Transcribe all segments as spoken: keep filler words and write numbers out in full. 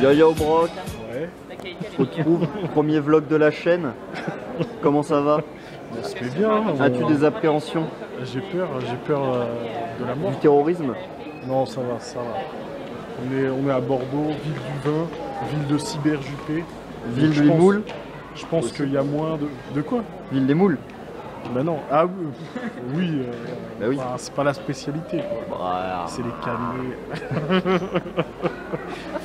Yo yo Brock, ouais. On retrouve premier vlog de la chaîne. Comment ça va? Ça se fait bien. As-tu des appréhensions? J'ai peur, j'ai peur euh, de la mort. Du terrorisme? Non, ça va, ça va. On est, on est à Bordeaux, ville du vin, ville de Cyberjupé. Ville des moules? Je pense qu'il y a moins de... De quoi? Ville des moules? Ben non, ah oui, oui, euh, ben oui. Bah, c'est pas la spécialité. Bah, c'est les canets.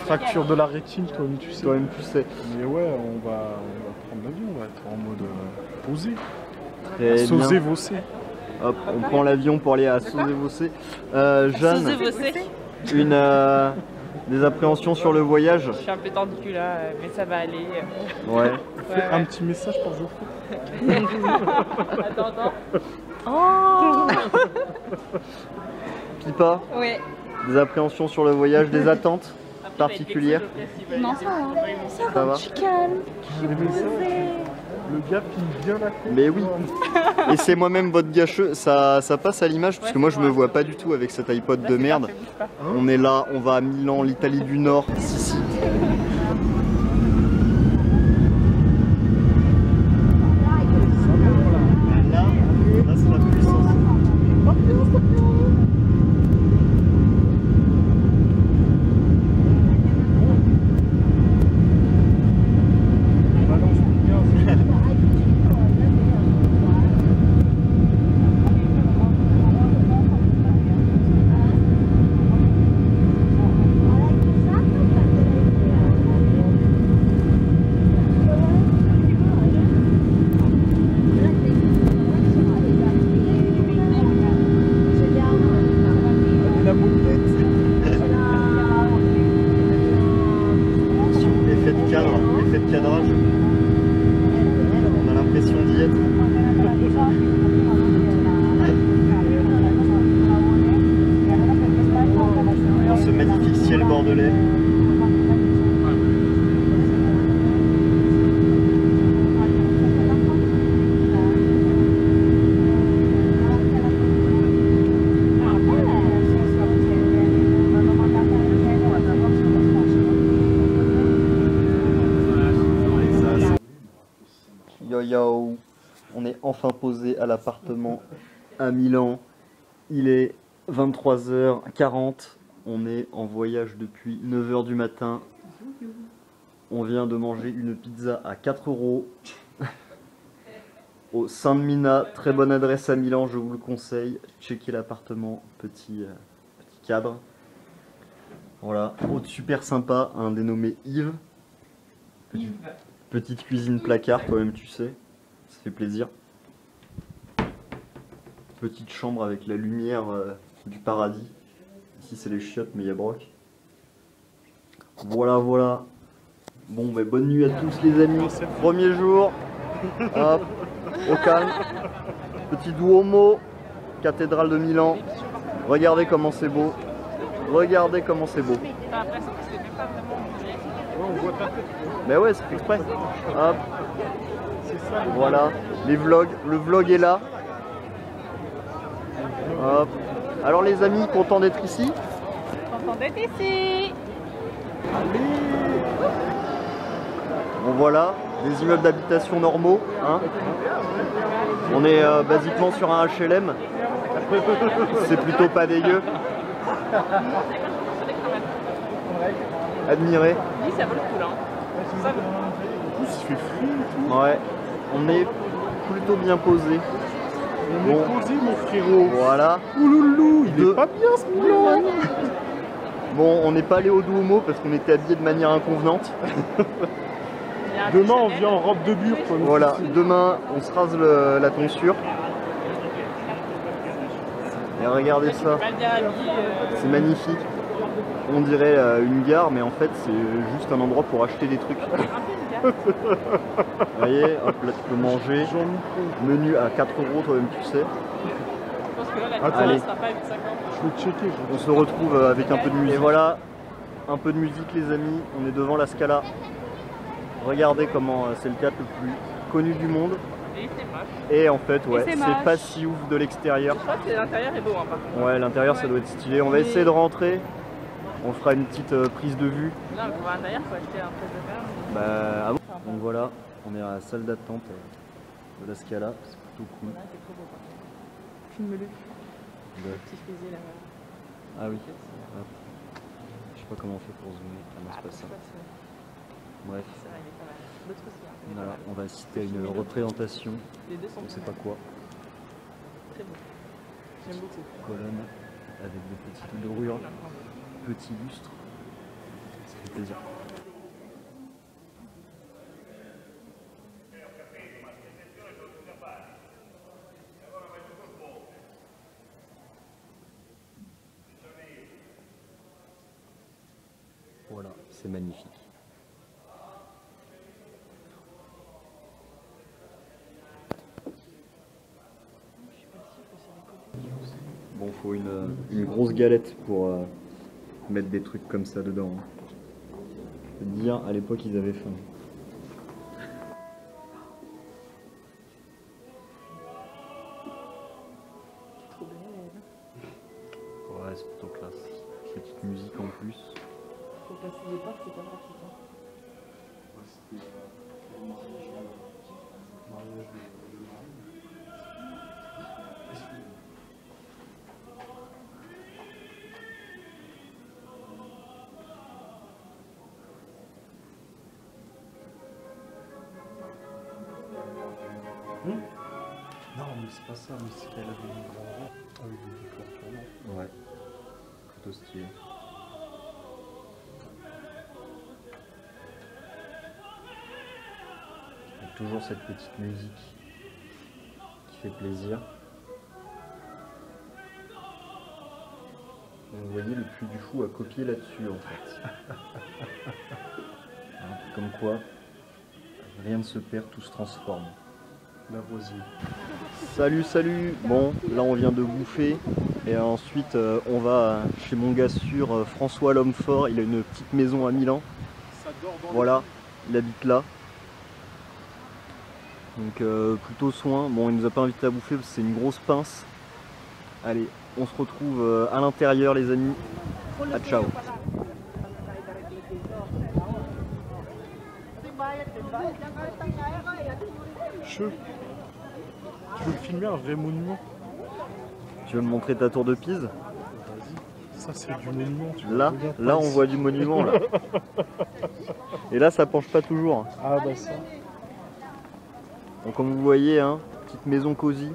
Fracture de la rétine, toi-même tu sais. Toi-même tu sais. Mais ouais, on va, on va prendre l'avion, on va être en mode euh, posé. Très Sauzé vossé. Hop, on prend l'avion pour aller à Sauzé vossé. Euh, Jeanne, une, euh, des appréhensions sur le voyage? Je suis un peu tendue là, mais ça va aller. Ouais. Ouais, ouais. Un petit message pour vous. Attends, attends. Oh Pippa, oui. Des appréhensions sur le voyage, des attentes Après, particulières? Non, ça va. Ça, ça va, je suis calme. Le gars pille bien la coupe. Mais oui. Et c'est moi-même votre gâcheux. Ça, ça passe à l'image parce que moi je me vois pas du tout avec cet iPod de merde. On est là, on va à Milan, l'Italie du Nord. Si, si. Enfin posé à l'appartement à Milan, il est vingt-trois heures quarante, on est en voyage depuis neuf heures du matin, on vient de manger une pizza à quatre euros au Saint de Mina, très bonne adresse à Milan, je vous le conseille, checkez l'appartement, petit, euh, petit cadre, voilà, hôte super sympa, un dénommé Yves, petite, petite cuisine placard quand même tu sais, ça fait plaisir. Petite chambre avec la lumière euh, du paradis. Ici c'est les chiottes mais il y a Brock. Voilà voilà. Bon mais bonne nuit à tous les amis. Premier jour. Hop. Au calme. Petit Duomo. Cathédrale de Milan. Regardez comment c'est beau. Regardez comment c'est beau. Mais ouais c'est exprès. Hop. Voilà. Les vlogs. Le vlog est là. Hop. Alors les amis, content d'être ici? Content d'être ici. Allez. Bon voilà, des immeubles d'habitation normaux, hein. On est euh, basiquement sur un H L M. C'est plutôt pas dégueu. Admirez. Oui, ça vaut le coup là. Ça vaut le coup. Il fait froid et tout. Ouais, on est plutôt bien posé. On bon. Est posé mon frérot. Voilà. Ouloulou, il de... est pas bien ce boulot. Bon, on n'est pas allé au Duomo parce qu'on était habillés de manière inconvenante. Demain, on vient en robe de bure. Quoi, voilà. Demain, on se rase le... la tonsure. Et regardez ça. C'est magnifique. On dirait une gare, mais en fait, c'est juste un endroit pour acheter des trucs. Vous voyez, hop là tu peux manger. Menu à quatre euros toi-même tu sais. Je pense que là la Allez. Sera pas à huit cinquante. Je vais checker. On se retrouve avec un peu de musique. Et voilà, un peu de musique les amis, on est devant la Scala. Regardez comment c'est le théâtre le plus connu du monde. Et c'est moche. Et en fait ouais, c'est pas si ouf de l'extérieur. Je crois que l'intérieur est beau hein, par contre. Ouais l'intérieur ouais. Ça doit être stylé. On va essayer de rentrer. on fera une petite euh, prise de vue. Non, mais pour un derrière, il faut acheter un presse de ferme. Bah, ah bon. Donc voilà, on est à la salle d'attente euh, de la Scala, c'est plutôt cool. Voilà, c'est trop beau. Filme-le. Le petit fusil là. Ah oui. Ah. Je sais pas comment on fait pour zoomer, ah, c'est ah, pas ça. Pas Bref. Ça va, il est pas mal. L'autre aussi, hein, il est voilà, pas mal. On va assister à une représentation. Les deux sont on sait pas quoi. Très beau. J'aime beaucoup. Colonne avec des petites dorures, petits lustres. Ça fait plaisir. Voilà, c'est magnifique. Bon, faut une, une grosse galette pour euh, mettre des trucs comme ça dedans. Hein. Je peux te dire, à l'époque, ils avaient faim. C'est trop belle. Ouais, c'est plutôt classe. Petite musique en plus. Faut passer des portes, c'est pas pratique. Ouais, c'était le mariage de Marie. C'est pas ça, mais c'est qu'elle avait une grande avec des décors tournants. Ouais, plutôt stylé. Et toujours cette petite musique qui fait plaisir. Vous voyez, le Puy du Fou a copié là-dessus en fait. Comme quoi, rien ne se perd, tout se transforme. La voisine. Salut, salut. Bon, là on vient de bouffer et ensuite euh, on va chez mon gars sûr euh, François l'Hommefort. Il a une petite maison à Milan. Ça dort dans voilà, il habite là. Donc euh, plutôt soin. Bon, il nous a pas invité à bouffer parce que c'est une grosse pince. Allez, on se retrouve euh, à l'intérieur les amis. À ciao. Je veux, je veux filmer un vrai monument. Tu veux me montrer ta tour de Pise? Vas-y, ça c'est du monument. Tu là, là on voit du monument. Là. Et là ça penche pas toujours. Ah bah ça. Donc comme vous voyez, hein, petite maison cosy.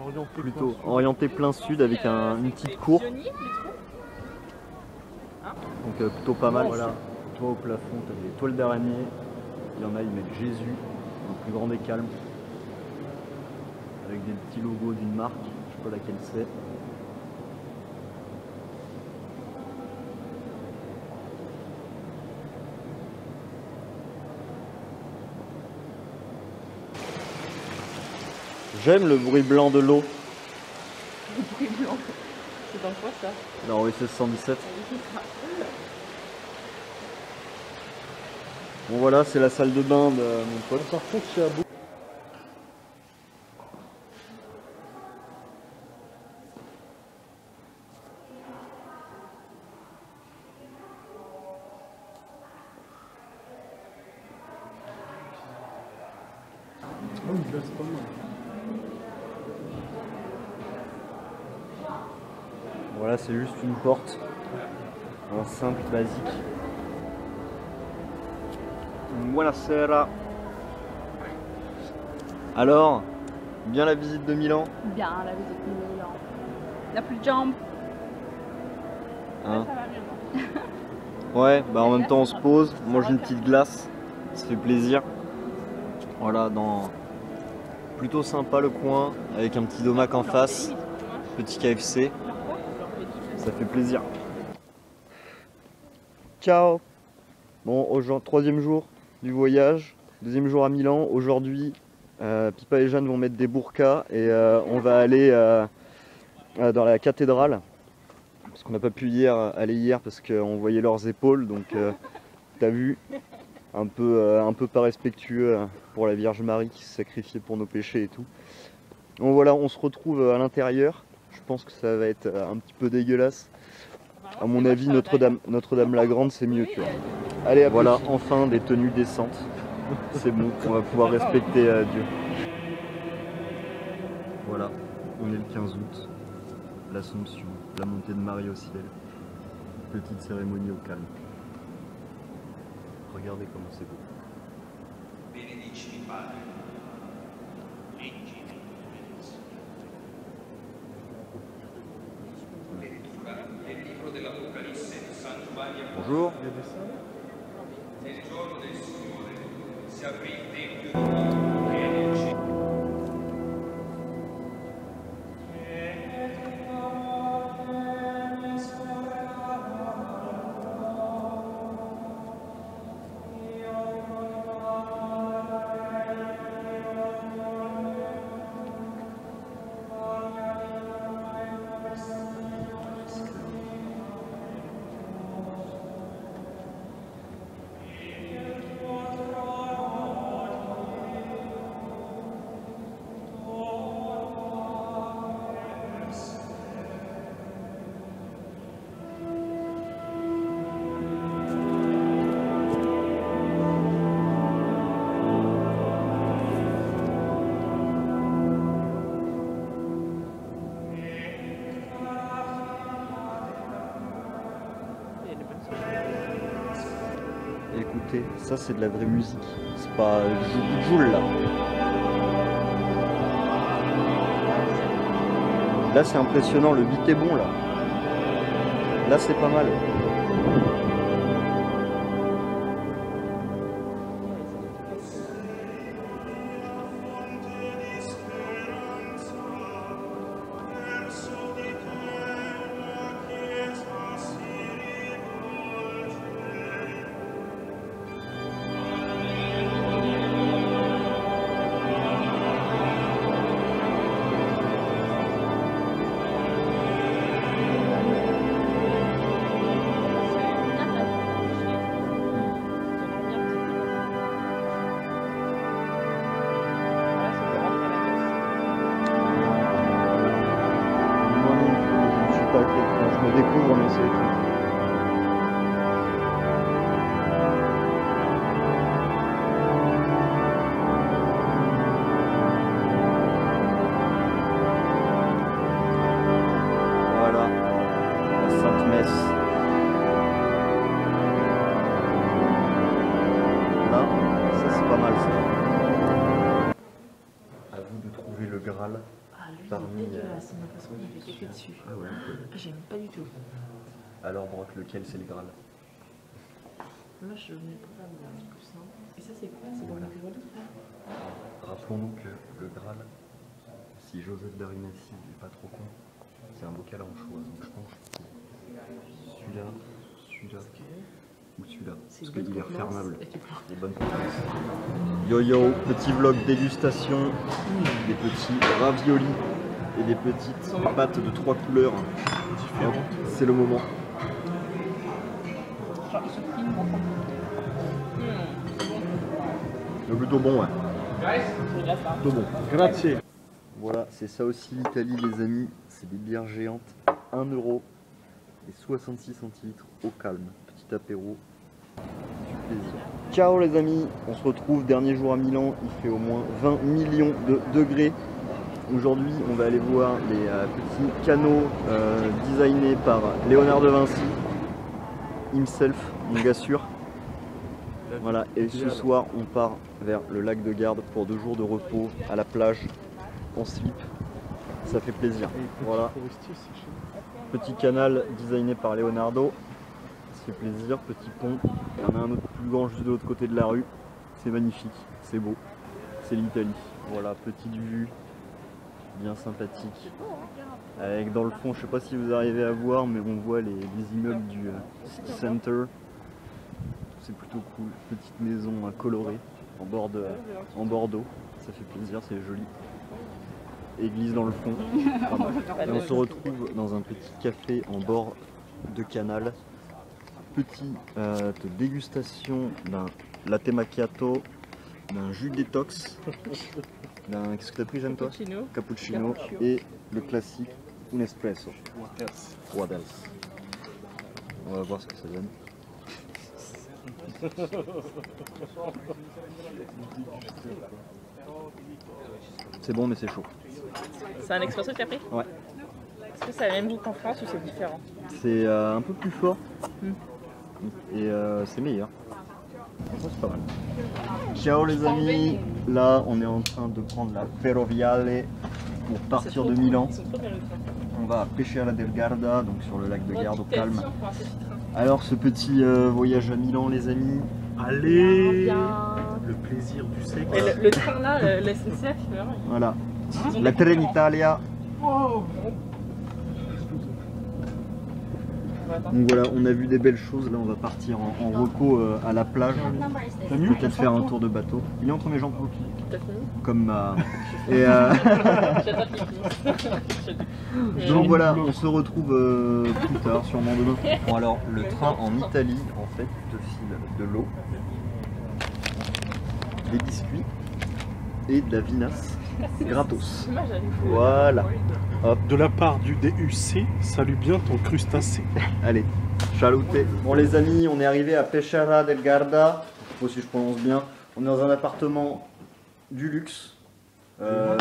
Orientée plutôt plein orientée plein sud avec un, une petite cour. Donc euh, plutôt pas mal. Voilà. Toi au plafond, t'as des toiles d'araignée. Il y en a, ils mettent Jésus. Le plus grand des calmes, avec des petits logos d'une marque, je sais pas laquelle c'est. J'aime le bruit blanc de l'eau. Le bruit blanc, c'est dans quoi ça? Non, oui, c'est cent dix-sept. Bon voilà, c'est la salle de bain de euh, mon pote. Par contre, c'est à bout. Oh, il passe pas mal. Voilà, c'est juste une porte. Un simple, basique. Buonasera. Alors, bien la visite de Milan? Bien la visite de Milan. La plus jump. Hein? Ça va bien. Ouais, bah en même temps on se pose, on mange une petite glace, ça fait plaisir. Voilà, dans plutôt sympa le coin, avec un petit domac en face, petit K F C, ça fait plaisir. Ciao. Bon, aujourd'hui, troisième jour du voyage, deuxième jour à Milan. Aujourd'hui, euh, Pippa et Jeanne vont mettre des burkas et euh, on va aller euh, dans la cathédrale. Parce qu'on n'a pas pu hier, aller hier parce qu'on voyait leurs épaules. Donc, euh, t'as vu, un peu, euh, un peu pas respectueux pour la Vierge Marie qui se sacrifiait pour nos péchés et tout. Donc voilà, on se retrouve à l'intérieur. Je pense que ça va être un petit peu dégueulasse. à mon avis, Notre-Dame Notre-Dame-la-Grande, c'est mieux. Tu vois. Allez, voilà, enfin des tenues décentes. C'est bon, on va pouvoir respecter euh, Dieu. Voilà, on est le quinze août. L'Assomption, la montée de Marie au ciel. Petite cérémonie au calme. Regardez comment c'est beau. Bonjour. Ça, c'est de la vraie musique, c'est pas du joule là. Là, c'est impressionnant, le beat est bon là. Là, c'est pas mal. J'aime pas du tout. Alors Brock, lequel c'est le Graal? Moi je ne peux pas me dire tout ça. Et ça c'est quoi? C'est pour la Pyrrhonique. Rappelons-nous que le Graal, si Joseph d'Arimathie n'est pas trop con, c'est un bocal en choix. Donc je pense celui-là, celui-là ou celui-là. Parce qu'il est refermable. Des bonnes compétences. Yo yo, petit vlog dégustation, des petits raviolis et des petites pâtes de trois couleurs. C'est le moment. Le plutôt bon, ouais. Plutôt bon. Grazie. Voilà, c'est ça aussi l'Italie, les amis. C'est des bières géantes, un euro et soixante-six centilitres au calme. Petit apéro. Du plaisir. Ciao les amis, on se retrouve dernier jour à Milan. Il fait au moins vingt millions de degrés. Aujourd'hui, on va aller voir les euh, petits canaux euh, designés par Léonard de Vinci, himself, mon gars sûr. Voilà, et ce soir, on part vers le lac de Garde pour deux jours de repos à la plage, en slip. Ça fait plaisir. Voilà. Petit canal designé par Leonardo. Ça fait plaisir. Petit pont. Il y en a un autre plus grand juste de l'autre côté de la rue. C'est magnifique. C'est beau. C'est l'Italie. Voilà, petite vue. Bien sympathique, avec dans le fond, je sais pas si vous arrivez à voir, mais on voit les, les immeubles du euh, City Center. C'est plutôt cool, petite maison euh, colorée en bord de, en Bordeaux, ça fait plaisir, c'est joli. Église dans le fond. Enfin, et on se retrouve dans un petit café en bord de canal. Petite euh, dégustation d'un latte macchiato, d'un jus détox. Qu'est-ce que t'as pris, Jeanne, toi? Cappuccino. Cappuccino et le classique, un espresso. What else? What else? On va voir ce que ça donne. C'est bon, mais c'est chaud. C'est un expresso que t'as pris? Ouais. Est-ce que ça a le même goût qu'en France ou c'est différent? C'est euh, un peu plus fort mm. et euh, c'est meilleur. C'est pas mal. Ciao les amis, là on est en train de prendre la Ferroviale pour partir de Milan. On va à Peschiera del Garda, donc sur le lac de Garde au calme. Alors ce petit euh, voyage à Milan les amis, allez bien, bien. Le plaisir du sexe. Et le, le train là, la S N C F. Voilà, la Trenitalia. Oh. Donc voilà, on a vu des belles choses, là on va partir en, en reco euh, à la plage, peut-être faire un tour de bateau. Il est entre mes jambes, comme ma... Et euh... Donc voilà, on se retrouve euh, plus tard, sûrement demain. Bon alors, le train en Italie, en fait, te file de l'eau, des biscuits et de la vinasse. Gratos. Voilà. Hop. De la part du D U C, salut bien ton crustacé. Allez, chalouté. Bon les amis, on est arrivé à Peschiera del Garda. Je sais pas si je prononce bien. On est dans un appartement du luxe. Euh,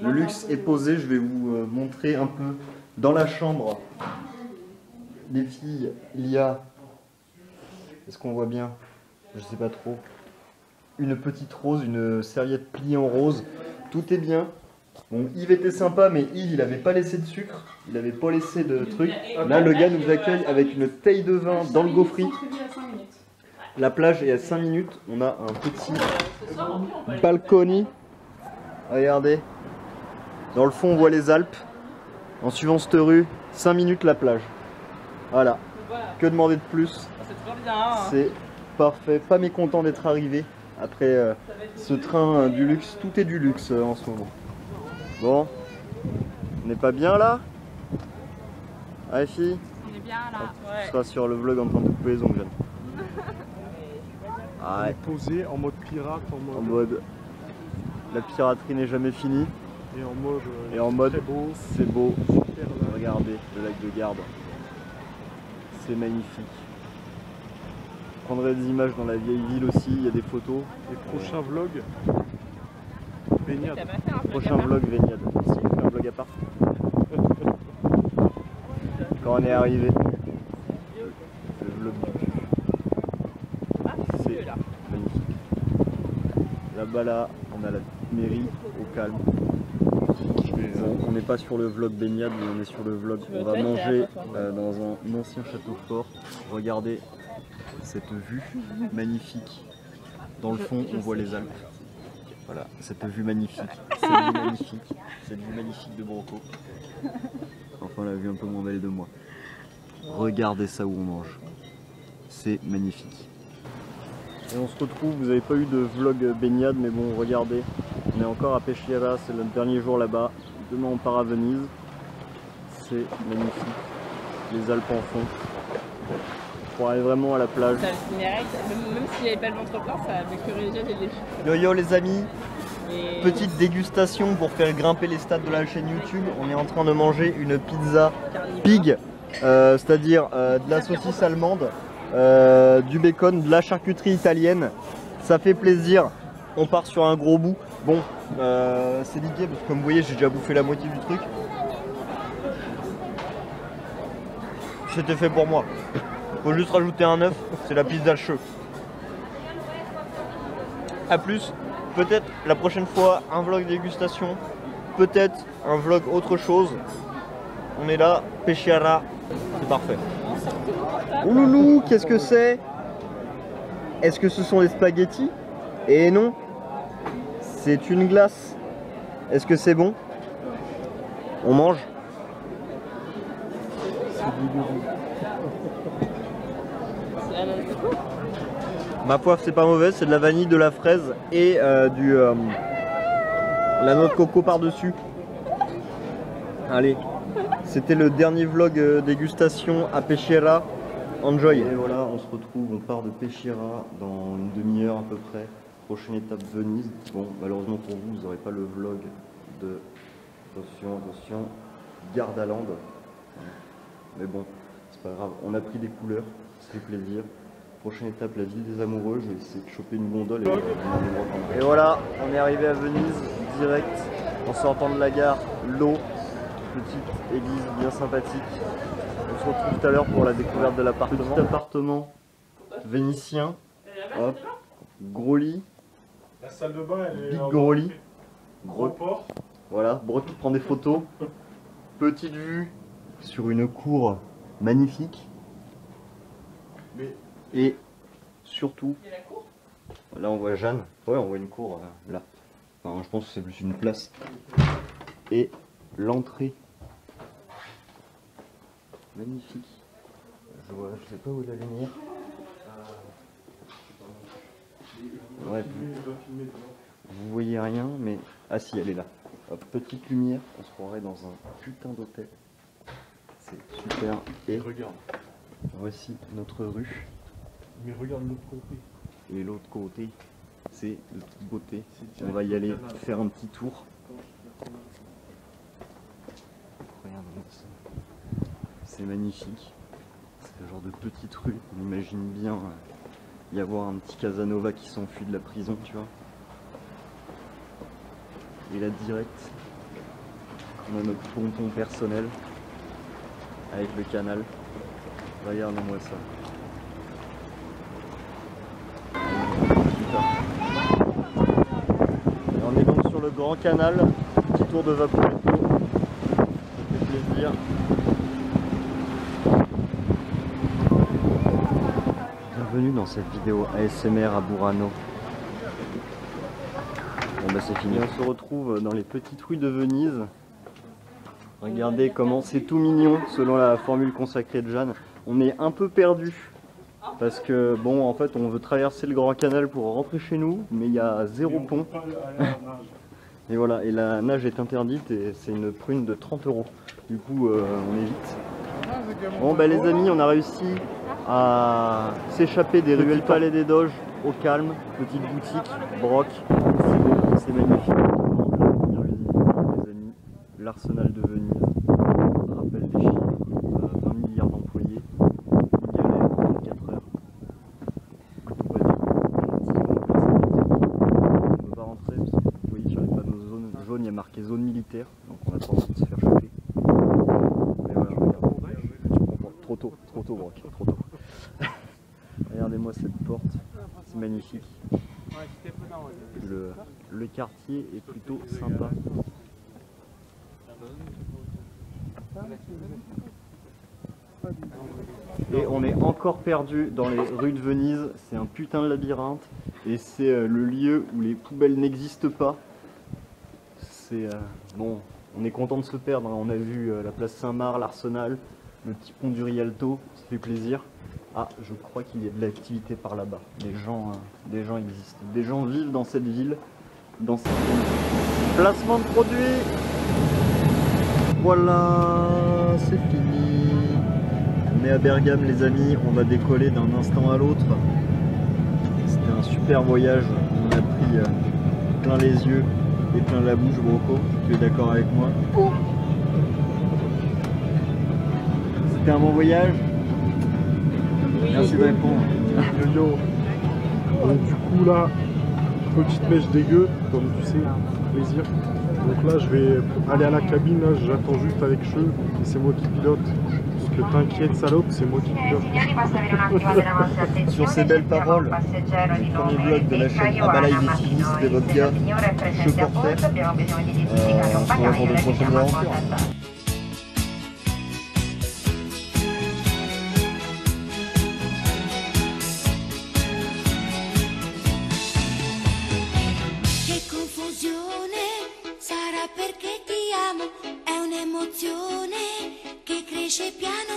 le luxe est posé. Je vais vous montrer un peu. Dans la chambre des filles, il y a... Est-ce qu'on voit bien? Je sais pas trop. Une petite rose, une serviette pliée en rose. Tout est bien. Bon, Yves était sympa, mais Yves, il n'avait pas laissé de sucre. Il n'avait pas laissé de trucs. Là, le gars nous accueille avec une taille de vin dans le gaufrier. La plage est à cinq minutes. On a un petit balcony. Regardez. Dans le fond, on voit les Alpes. En suivant cette rue, cinq minutes la plage. Voilà. Que demander de plus? C'est parfait. Pas mécontent d'être arrivé. Après euh, ce train euh, du luxe, tout est du luxe euh, en ce moment. Bon, on n'est pas bien là? Allez filles? On est bien là. Ah, ouais. Tu seras sur le vlog en train de couper les ongles, Jeanne. Ah, ouais. Posé en mode pirate, en mode... En mode... La piraterie n'est jamais finie. Et en mode... Euh, Et en mode... C'est beau. beau. Regardez le lac de Garde. C'est magnifique. Je prendrai des images dans la vieille ville aussi, il y a des photos. Et prochain vlog, baignade. Prochain vlog, baignade. Si, on fait un vlog à part. Quand on est arrivé, le vlog du cul. C'est magnifique. Là-bas, là, on a la mairie au calme. On n'est pas sur le vlog baignade, mais on est sur le vlog. On va manger euh, dans un ancien château fort. Regardez cette vue magnifique. Dans le fond, on voit les Alpes. Voilà, cette vue magnifique. Cette vue magnifique. Cette vue magnifique de Broco. Enfin, la vue un peu moins belle de moi. Regardez ça où on mange. C'est magnifique. Et on se retrouve, vous n'avez pas eu de vlog baignade, mais bon, regardez. On est encore à Peschiera, c'est le dernier jour là-bas. Demain, on part à Venise. C'est magnifique. Les Alpes en fond. Pour aller vraiment à la plage. Ça, même, même s'il n'y avait pas le ventre plein, ça avait déjà des déchets. Yo yo les amis, et... petite dégustation pour faire grimper les stats de la chaîne YouTube. On est en train de manger une pizza pig, euh, c'est-à-dire euh, de la saucisse allemande, euh, du bacon, de la charcuterie italienne. Ça fait plaisir, on part sur un gros bout. Bon, euh, c'est ligué parce que comme vous voyez, j'ai déjà bouffé la moitié du truc. C'était fait pour moi. Faut juste rajouter un œuf, c'est la pizza cheu. A plus, peut-être la prochaine fois un vlog dégustation, peut-être un vlog autre chose. On est là, Peschiera, c'est parfait. Ouloulou, qu'est-ce que c'est? Est-ce que ce sont des spaghettis? Et non, c'est une glace. Est-ce que c'est bon? On mange. Ma poivre c'est pas mauvais, c'est de la vanille, de la fraise et euh, du euh, la noix de coco par dessus. Allez, c'était le dernier vlog euh, dégustation à Peschiera. Enjoy. Et voilà, on se retrouve, on part de Peschiera dans une demi-heure à peu près. Prochaine étape Venise. Bon, malheureusement pour vous, vous n'aurez pas le vlog de attention, attention, Gardaland. Mais bon. c'est pas grave. On a pris des couleurs, c'est du plaisir. Prochaine étape, la ville des amoureux. Je vais essayer de choper une gondole. Et, et voilà, on est arrivé à Venise, direct, en sortant de la gare, l'eau, petite église bien sympathique. On se retrouve tout à l'heure pour la découverte de l'appartement. Petit appartement vénitien, hop, gros lit, la salle de bain, elle est big gros lit, gros port. Voilà, Brock qui prend des photos, petite vue sur une cour magnifique. Mais... Et surtout, il y a la cour. Là on voit Jeanne, ouais on voit une cour euh, là, enfin, je pense que c'est plus une place, et l'entrée, magnifique, je vois, je sais pas où est la lumière, ouais, vous, vous voyez rien mais, ah si elle est là, hop, petite lumière, on se croirait dans un putain d'hôtel, c'est super, et regarde, voici notre rue. Mais regarde l'autre côté. Et l'autre côté, c'est de toute beauté. On va y aller faire un petit tour. Regarde, c'est magnifique. C'est le genre de petite rue. On imagine bien y avoir un petit Casanova qui s'enfuit de la prison, tu vois. Et là, direct, on a notre ponton personnel avec le canal. Regarde-moi ça. Le grand canal, petit tour de Vaporetto, ça fait plaisir. Bienvenue dans cette vidéo A S M R à Burano. Bon bah c'est fini, on se retrouve dans les petites rues de Venise. Regardez comment c'est tout mignon selon la formule consacrée de Jeanne. On est un peu perdu. Parce que bon, en fait on veut traverser le grand canal pour rentrer chez nous, mais il y a zéro pont. Et voilà, et la nage est interdite et c'est une prune de trente euros. Du coup, euh, on évite. Bon, bah les amis, on a réussi à s'échapper des ruelles Palais des Doges au calme. Petite boutique, Broc, c'est beau, c'est magnifique. Les amis, l'arsenal de Venise, rappel des chiffres, euh, vingt milliards d'employés, une galère en vingt-quatre heures. On ne peut pas rentrer parce que vous voyez, sur les panneaux jaune, il y a marqué zone militaire, donc on a pas envie de se faire choper. Mais voilà, regarde, trop tôt, trop tôt, Brock, trop tôt. Regardez-moi cette porte, c'est magnifique. Le, le quartier est plutôt sympa. Et on est encore perdu dans les rues de Venise, c'est un putain de labyrinthe, et c'est le lieu où les poubelles n'existent pas. Euh, bon, on est content de se perdre, hein. On a vu euh, la place Saint-Marc, l'arsenal, le petit pont du Rialto, ça fait plaisir. Ah, je crois qu'il y a de l'activité par là-bas. Des gens, euh, des gens existent, des gens vivent dans cette ville, dans cette ville. Placement de produits. Voilà, c'est fini. On est à Bergame, les amis. On va décoller d'un instant à l'autre. C'était un super voyage. On a pris euh, plein les yeux. Et plein la bouche, Broco, tu es d'accord avec moi? C'était un bon voyage? Oui. Merci de répondre. Yo yo. Donc du coup là, petite mèche dégueu, comme tu sais, plaisir. Donc là je vais aller à la cabine, j'attends juste avec Cheux, et c'est moi qui pilote. Que t'inquiète salope, c'est moi qui te. Sur ces belles paroles, le premier vlog de la chaîne Abalaï Vitilis de Vodka, je portais, euh, on se revoit pour de prochaines aventures. Che confusione sarà perché ti amo, è un'emozione che cresce piano.